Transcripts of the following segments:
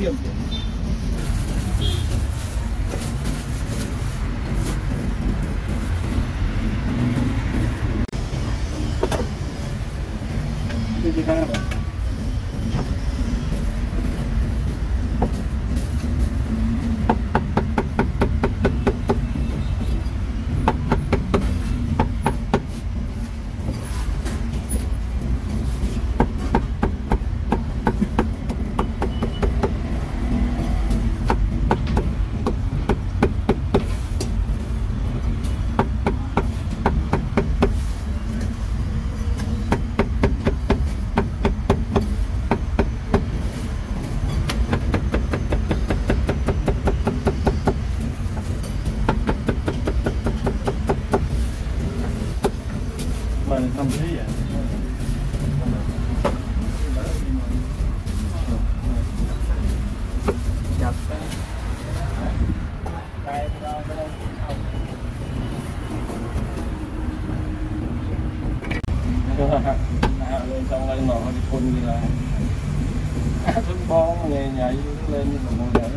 điểm không thấy vậy. Nhập cái lên xong lên nồi đi phun gì là thức bón nghe nhảy lên như là một đẻ.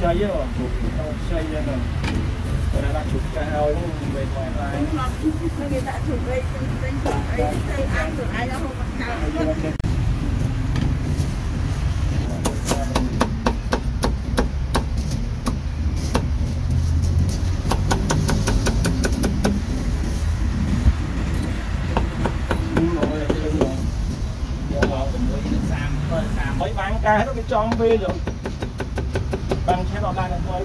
Xây rồi, xây ra rồi. Người ta chụp cái ao về ngoài này. Người ta chụp đây, chụp đây, chụp đây, xây ai rồi ai ra không mặc cao. cái nó trong phê rồi bằng xe đò này quay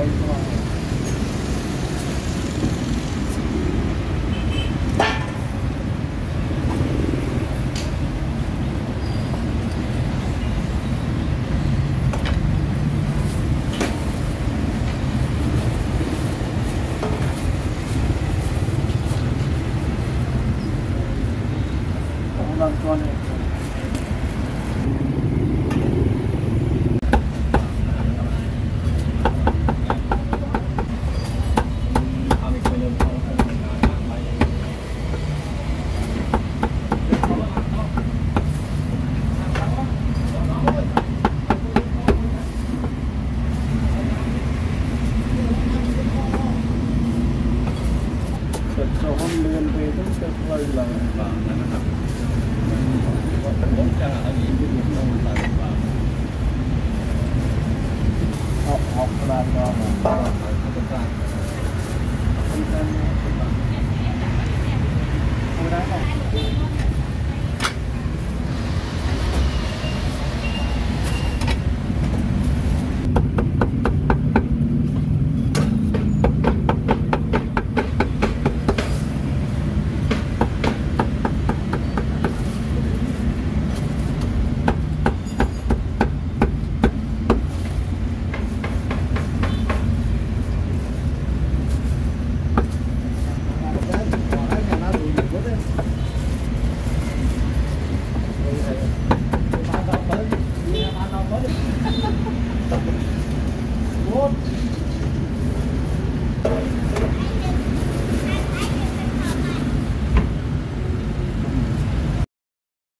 Hãy subscribe cho kênh Ghiền Mì Gõ để không bỏ lỡ những video hấp dẫn.